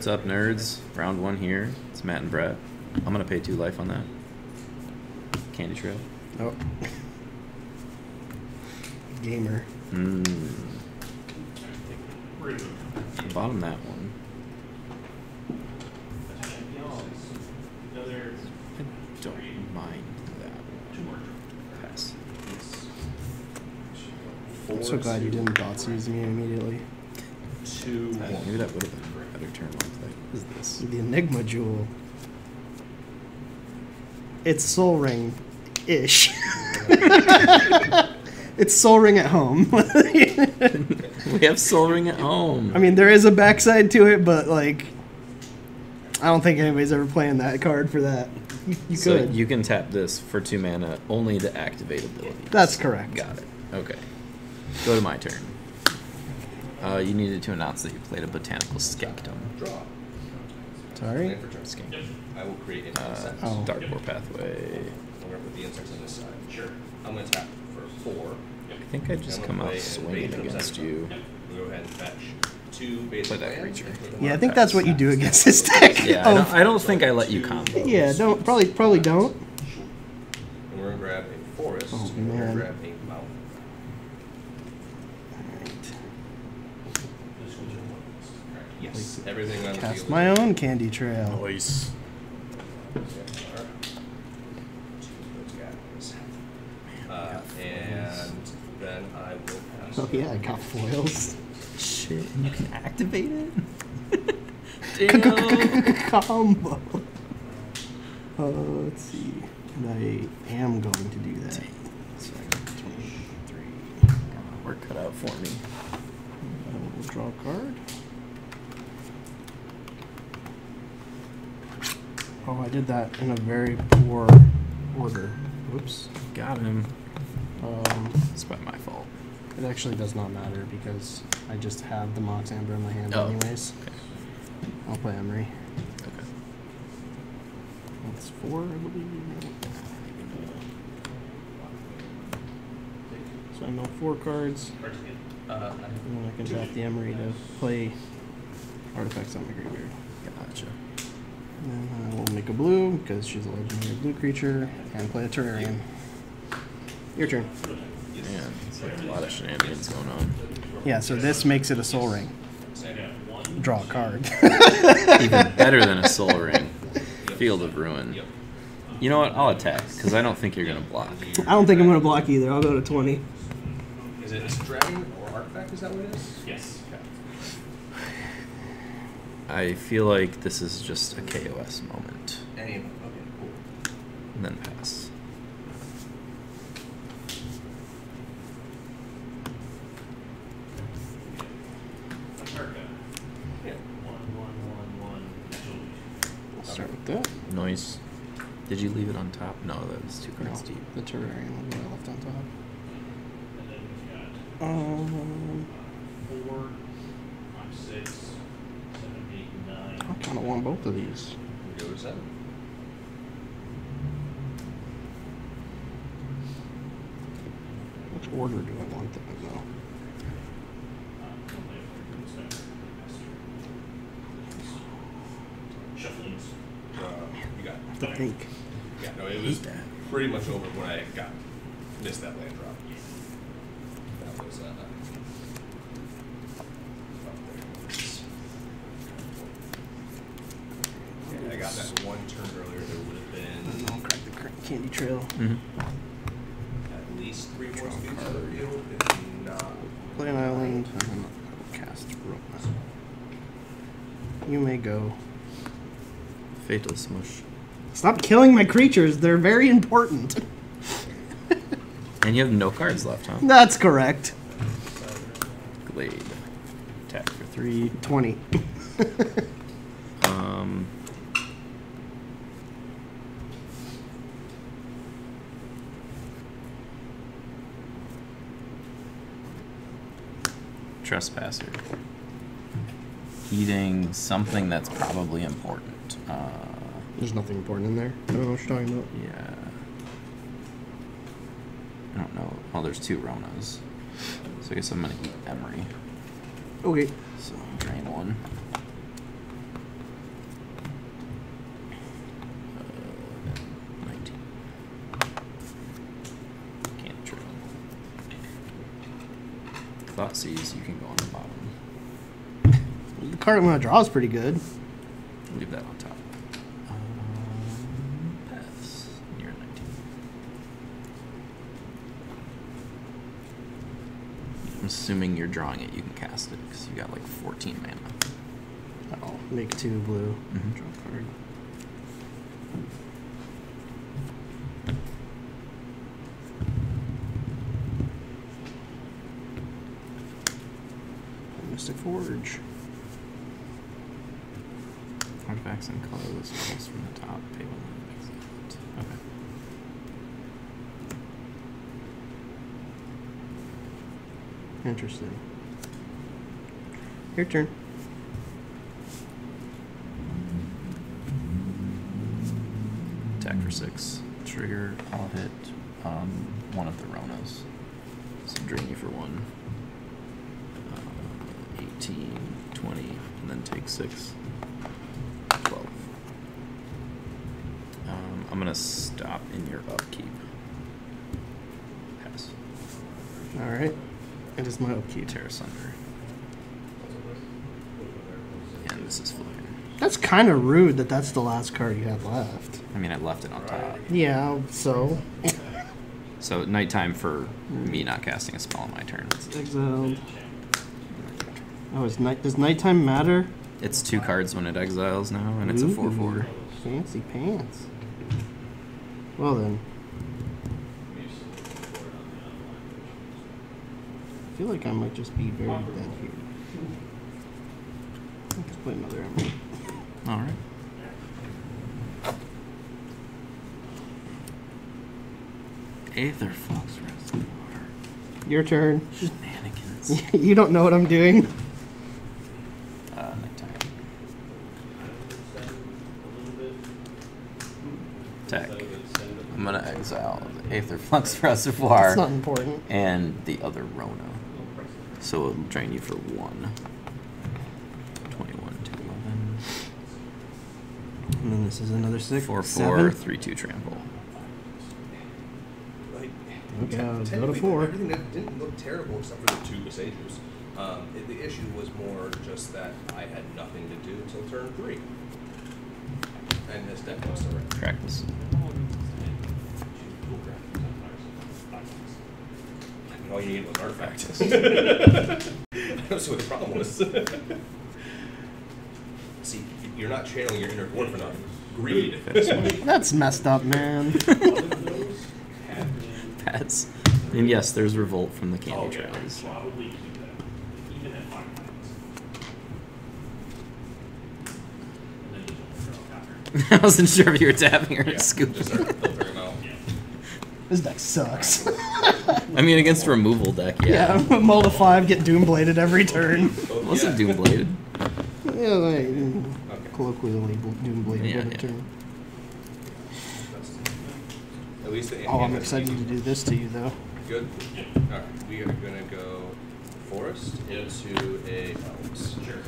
What's up, nerds? Round one here. It's Matt and Brett. I'm gonna pay 2 life on that. Candy trail. Oh. Gamer. Mmm. Bottom that one. I don't mind that one. Pass. I'm so glad you didn't Dotsy's me immediately. Maybe that would have been a better turn on play. What is this? The Enigma Jewel. It's Sol Ring ish. It's Sol Ring at home. We have Sol Ring at home. I mean, there is a backside to it, but like, I don't think anybody's ever playing that card for that. So you can tap this for 2 mana only to activate abilities. That's correct. Got it. Okay. Go to my turn. You needed to announce that you played a Botanical Sanctum. Sorry? I will create an insect. Darkwood Pathway. I'm going to put the insects on this side. Sure. I'm going to tap for 4. I think I just come out swinging against you. We'll go ahead and fetch 2 basic lands. Yeah, I think that's what you do against this deck. Yeah, I don't think I let you combo. Yeah, don't, probably don't. And we're going to grab a forest. Oh, man. We're going to grab a mountain. Yes. Everything I cast my own candy trail. Nice. And then I will pass. Oh yeah, I got foils. Shit, and you can activate it? Combo. Let's see. And I am going to do that. So I got 23. Got my work cut out for me. I will draw a card. Oh, I did that in a very poor order. Whoops. Got him. It's by my fault. It actually does not matter because I just have the Mox Amber in my hand anyways. Okay. I'll play Emery. Okay. That's 4, I believe. So I know 4 cards. And then I can tap the Emery to play artifacts on the graveyard. Gotcha. And then I will make a blue, because she's a legendary blue creature, and play a Terrarion. Your turn. Man, it's like a lot of shenanigans going on. Yeah, so this makes it a Sol Ring. Draw a card. Even better than a Sol Ring. Field of Ruin. You know what? I'll attack, because I don't think you're going to block. I don't think I'm going to block either. I'll go to 20. Is it a dragon or artifact? Is that what it is? Yes. I feel like this is just a KOS moment. Okay, cool. And then pass. We'll start with that. Nice. Did you leave it on top? No, that was 2 cards deep. The Terrarion one that I left on top. I kind of want both of these. Go to 7. Which order do I want them in, though? You got it. I have to think. Yeah, no, it was pretty much over when I got missed that land drop. That was I got that 1 turn earlier. There would have been. I'll crack the candy trail. At least 3 more. Play an island. And I will cast Rona. You may go. Fatal Smush. Stop killing my creatures. They're very important. And you have no cards left, huh? That's correct. Glade. Attack for 3. 20. Trespasser. Eating something that's probably important. There's nothing important in there. I don't know what you're talking about. Yeah. I don't know. Oh, there's 2 Ronas. So I guess I'm going to eat Emery. Okay. So drain 1. seas, you can go on the bottom. The card when I draw is pretty good. Leave that on top. Paths near 19. I'm assuming you're drawing it, you can cast it because you got like 14 mana. I'll make 2 blue. Mm-hmm. Draw a card. Mystic Forge. Artifacts and colorless pulse from the top. Pay one and exit. Okay. Interesting. Your turn. Attack for 6. Trigger. I'll hit one of the Ronas. So drain you for 1. 18, 20, and then take 6. 12. I'm going to stop in your upkeep. Pass. Alright. It is my upkeep. Terra Sunder. And this is Flare. That's kind of rude that that's the last card you have left. I mean, I left it on top. Yeah, so. So, nighttime for me not casting a spell on my turn. Exiled. Oh, does nighttime matter? It's 2 cards when it exiles now, and it's a 4/4. Fancy pants. Well then. I feel like I might just be very dead here. Let's play another Emery. Alright. Aetherflux Reservoir. Your turn. Shenanigans. You don't know what I'm doing. I'm going to exile the Aetherflux Reservoir. That's not important. And the other Rona. So it'll drain you for 1. 21 to 11. And then this is another 6. 4/4, 3/2 trample. Okay, go to 4. Everything that didn't look terrible except for the 2 Besiegers. The issue was more just that I had nothing to do until turn 3. And this deck must have right. Practice. All you needed was artifacts. That's what the problem was. See, you're not channeling your inner dwarf enough. Greed. That's messed up, man. Pets. And yes, there's revolt from the candy trails. I wasn't sure if you were tapping or scooping. This deck sucks. I mean, against removal deck, yeah. Yeah, mull to 5, get Doombladed every turn. Wasn't Doombladed? Yeah, like, colloquially Doombladed every turn. At least the I'm excited to do this to you, though. Good. Alright, we are going to go forest into a elves. Sure.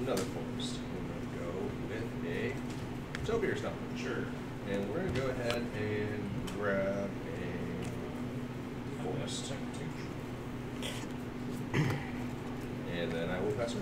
Another forest. We're going to go with a Toby or something. Sure. And we're going to go ahead and grab a forest. And then I will pass her.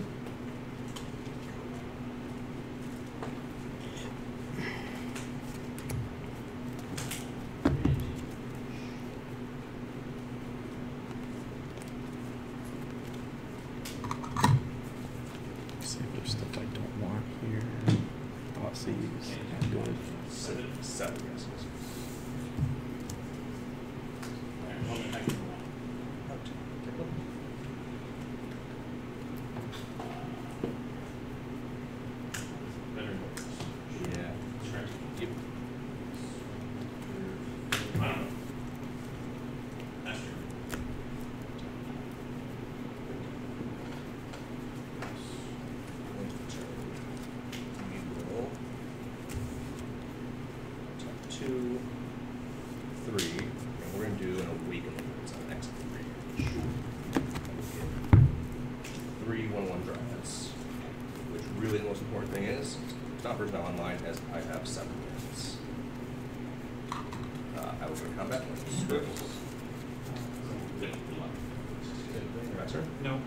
covered now online as I have 7 minutes. I will go to combat. Sir? No.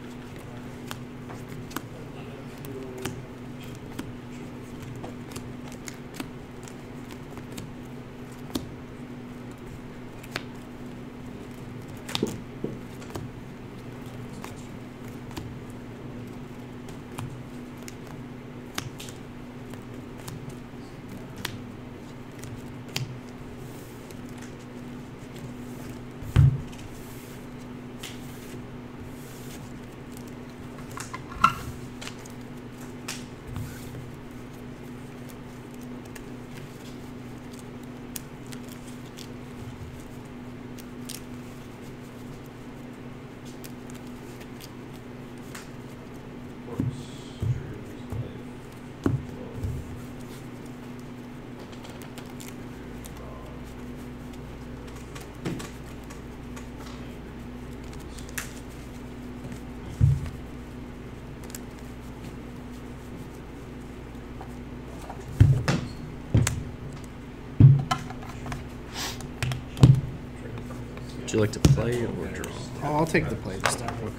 Would you like to play or draw? Oh, I'll take the play this time. Okay.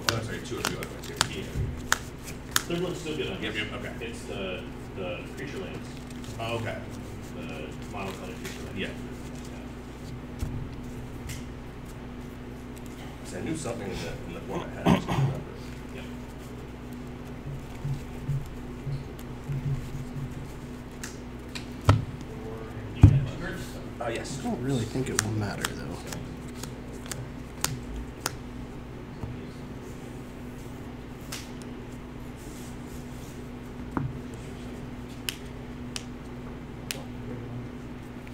Oh, sorry, two of you. Yeah. Third one's still good on this. Yep, yep, okay. It's the creature lands. Oh, okay. The monocolored creature lands. Yeah. So I knew something in the one I had. I just couldn't remember. Yep. Yes. I don't really think it will matter, though.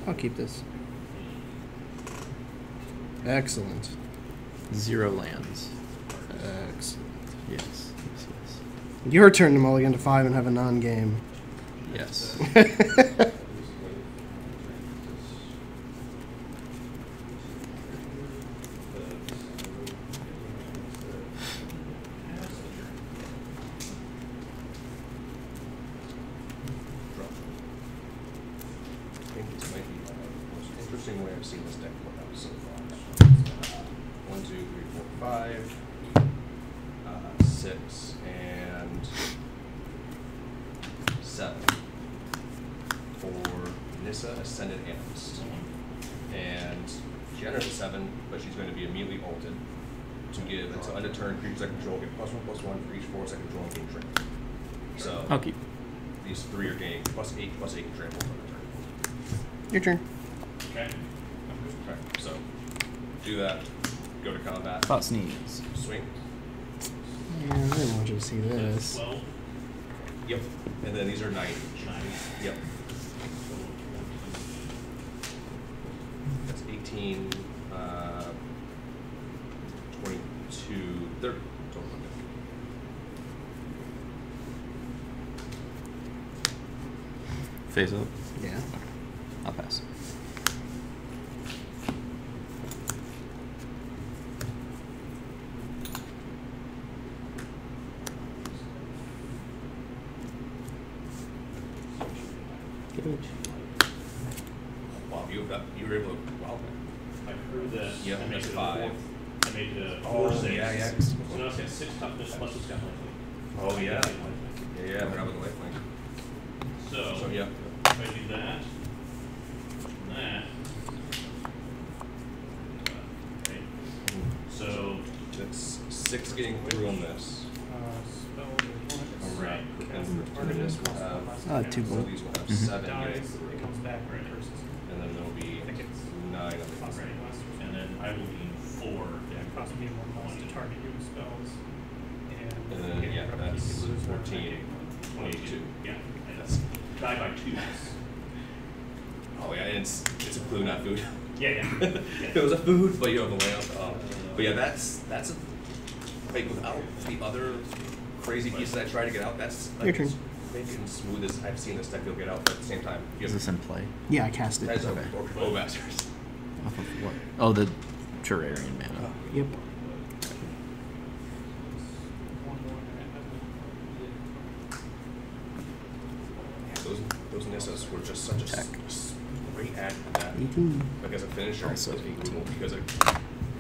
I'll keep this. Excellent. 0 lands. Excellent. Yes. Yes, yes. Your turn to mulligan to 5 and have a non-game. Yes. Your turn. Okay. Okay. So, do that. Go to combat. Thought sneeze. Swing. Yeah, I didn't want you to see this. 12. Yep. And then these are 9. Yep. That's 18, 22, 30. Total. Face up? Yeah. I'll pass. Wow, you were able to. Wow. I heard that. Yeah, I made 5. I made 4 saves. Yeah, yeah. So now it's got 6 toughness plus it's got lifelink. Oh, yeah. Yeah, yeah, but I was a lifelink. So, yeah. If I do that. So that's 6 getting through on this. Alright. And this will have 2 more. So these will have 7. It comes back right. And then there will be 9 on the top. And then I will gain 4. Yeah, cost me 1 to target your spells. And then, yeah, that's 14. 22. Yeah. That's die by 2. Oh yeah, it's a clue, not food. Yeah, yeah. If it was a food, but you have a layout. But yeah, that's a, like without the other crazy pieces I try to get out. That's like as smooth as I've seen this deck will get out. But at the same time, is this in play? Yeah, I cast it. Okay. Oh, bastards. Off of what? Oh, the Terrarion mana. Yep. Roots were just such a great add for that. Like as a finisher, it's cool because in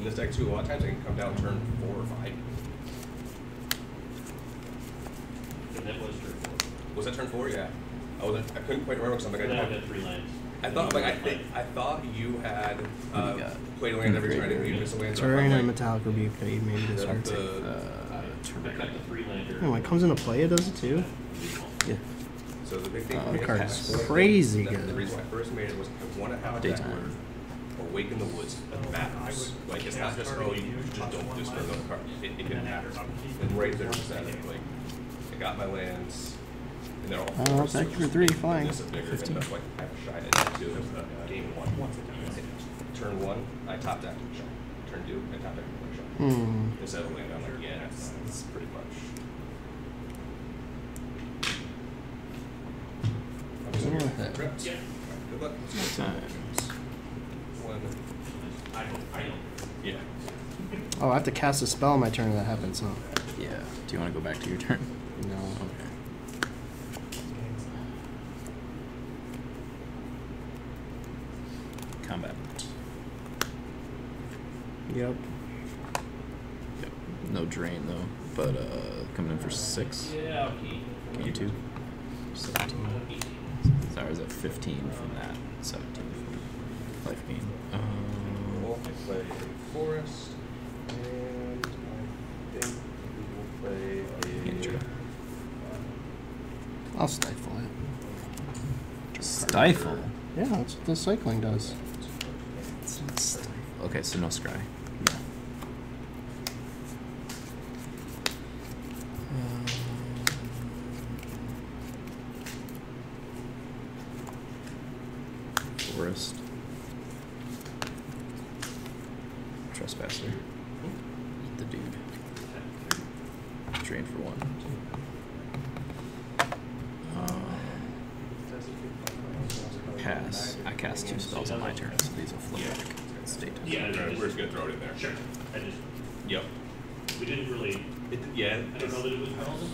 this deck too, a lot of times I can come down turn 4 or 5. And that was turn 4. Was that turn 4? Yeah. I couldn't quite remember because I'm like I had 3 lands. I thought like I thought you had played a land every turn. Terrarion and Metallic Rebuke that you made this turn. Oh, when it comes into play, it does it too. Yeah. So the big thing the card is crazy good. The reason I first made it was I want to have a deck where Awake in the Woods matters. Like it's not just oh you just don't discard another card. It can matter. And right there was that like I got my lands. Oh, thank you for 3, flying. 15. Like, I have a shot at two. Game 1. Turn 1, I top deck a shot. Turn 2, I top deck a shot. Instead of land, I'm like, yeah, that's pretty much. Yeah. Good luck. Yeah. Oh, I have to cast a spell on my turn if that happens, huh? Yeah. Do you want to go back to your turn? No. Okay. Combat. Yep. No drain though, but coming in for 6. Yeah. Okay. Game 2. 17. Sorry, is that 15 from that? 17. Life gain. We'll play a forest, and I think we will play a Ninja. I'll stifle it. Stifle? Yeah, that's what the cycling does. Okay, so no scry. No. Forest. Trespasser. Eat the dude. Drain for 1. Pass. I cast 2 spells on my turn, so these will flip back. Yeah, we're just gonna throw it in there. Sure. Yep. We didn't really. I don't know that it was paladin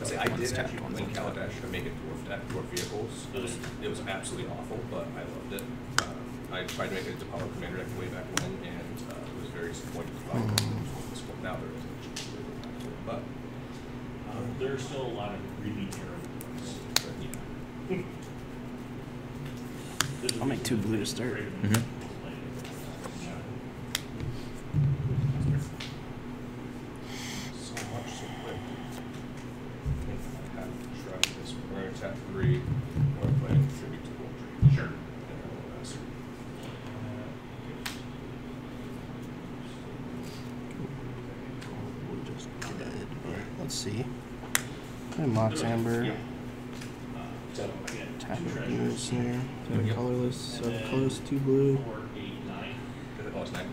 last time. I did actually play Kaladesh to make it dwarf vehicles. It was absolutely awful, but I loved it. I tried to make it to Power Commander deck way back when, and it was very disappointing. Now there is, but there are still a lot of really terrible. I'll make 2 blue to start. Mox Amber. Yeah. Tap units there. Colorless, colorless, 2 blue. 4, 8, 9. Oh, it's 9.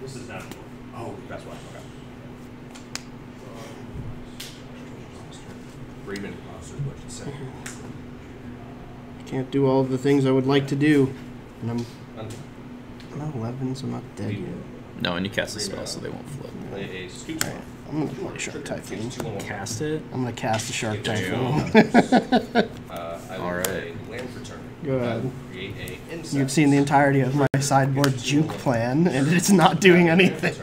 This is not 4. Oh, that's why. Okay. I can't do all of the things I would like to do. And I'm not 11, so I'm not dead yet. No, and you cast the spell, so they won't flip. Alright. I'm gonna play Shark Typhoon. Cast it? I'm gonna cast the Shark Typhoon. Alright. Go ahead. You've seen the entirety of my sideboard juke plan, and it's not doing anything.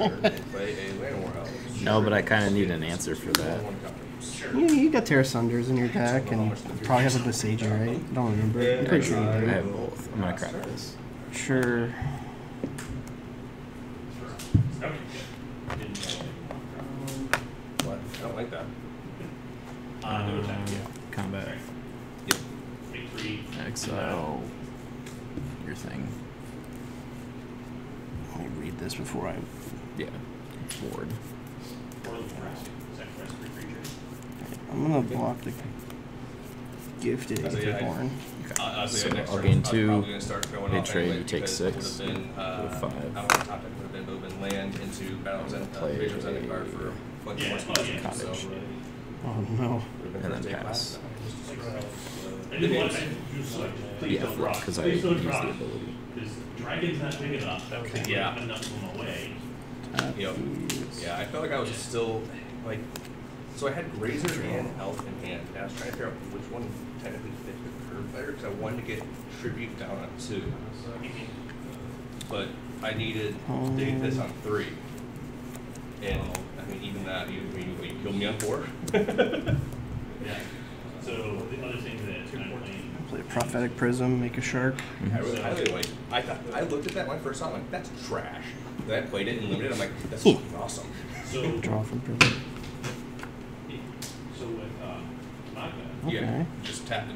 No, but I kind of need an answer for that. Yeah, you got Terra Sunders in your deck, and you probably have a Besieger, right? I don't remember. I'm pretty sure you do. I have both. I'm gonna crack this. Sure. I don't like that. Combat. Yep. Exile. Your thing. Let me read this before I. Yeah. Board. I'm gonna block the gifted Aetherborn. So I'll gain 2. They trade. You take 6. Go 5. Play. Yeah, cottage. Oh no. And then pass. Yeah, because I used the ability. Dragon's not big enough. That would take enough of them away. Yeah, I felt like I was still like. So I had Grazer and Elf in hand, and I was trying to figure out which one technically fit the curve better because I wanted to get tribute down on 2. But I needed to get this on 3. And I mean, even that, you killed me on 4. Yeah. So the other thing that I'm playing. I play a Prophetic Prism, make a Shark. Mm-hmm. I looked at that when I first saw it, I'm like, that's trash. Then I played it in Limited, I'm like, that's fucking awesome. So, draw from Prism. So with Maka, yeah, just tap it.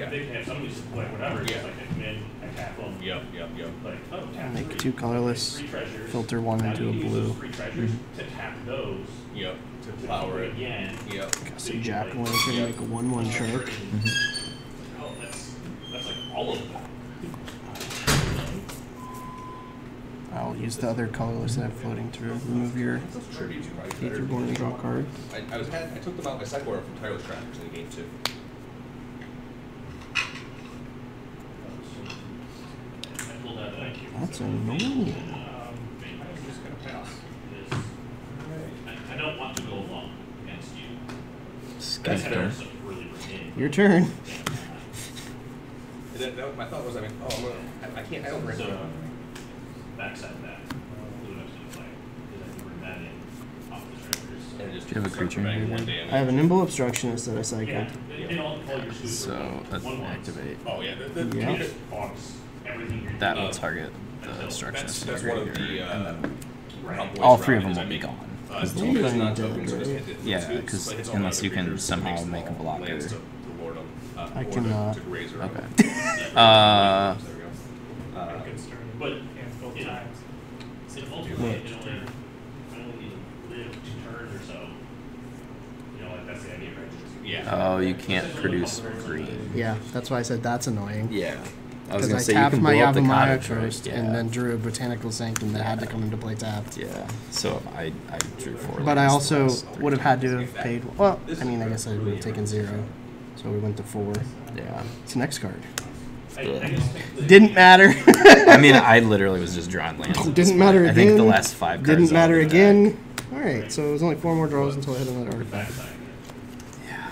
They have somebody like whatever. Yeah. Just like I come in, I tap them. Yep. Like, oh, tap make three. Two colorless. Filter one now into a blue. Three treasures to tap those. Yep. To power it again. Yep. Got some jackal in here, like a 1/1 Shark. Mm-hmm. Oh, that's like all of them. I'll use the other colorless that I'm floating through. Remove your Aetherborn and draw card. I took them out my sideboard from Tyro's Trackers in game 2. That's amazing. I'm just gonna pass. I don't want to go along against you. That's really your turn. My thought was, I mean, oh, I can't. I don't bring it up. Backside back. Do you have a creature in your hand? I have a Nimble Obstructionist that I cycled. Yeah. So that's an activate. Oh, yeah. That will target the Obstructionist. That's one of the. All three of them will be gone. Yeah, because unless you can somehow make a blocker. I cannot. Okay. But ultimately, I only need to live 2 turns or so. You know, like that's the idea, right? Yeah. Oh, you can't produce green. Yeah, that's why I said that's annoying. Yeah. I was going to say, you can blow up the Yavamaya first, and then drew a Botanical Sanctum that had to come into play tapped. Yeah. So I drew 4. But I also would have had to have paid. Well, I mean, I guess I would have taken 0. So we went to 4. Yeah. It's the next card. Didn't matter. I mean, I literally was just drawing lands. Didn't matter again. I think the last 5 cards. Didn't matter again. All right, so it was only 4 more draws until I hit another artifact. Yeah.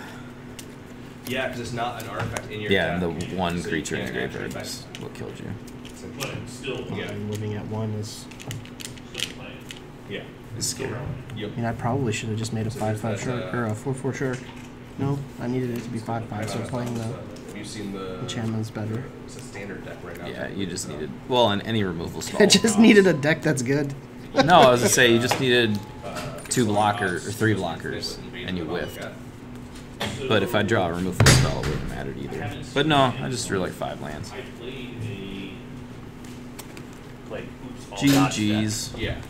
Yeah, because it's not an artifact in your. Yeah, the one creature in the graveyard is what killed you. But still, yeah, living at 1 is. Yeah, it's scary. Yep. I mean, I probably should have just made a 5/5 Shark or a 4/4 Shark. No, I needed it to be 5/5. So playing the. You've seen the enchantment's better. It's a standard deck right now. Yeah, you just needed well, and any removal spell. I just needed a deck that's good. No, I was gonna say you just needed 2 blockers or 3 blockers, and you whiffed. But if I draw a removal spell, it wouldn't matter either. But no, I just drew like 5 lands. GG's. Yeah.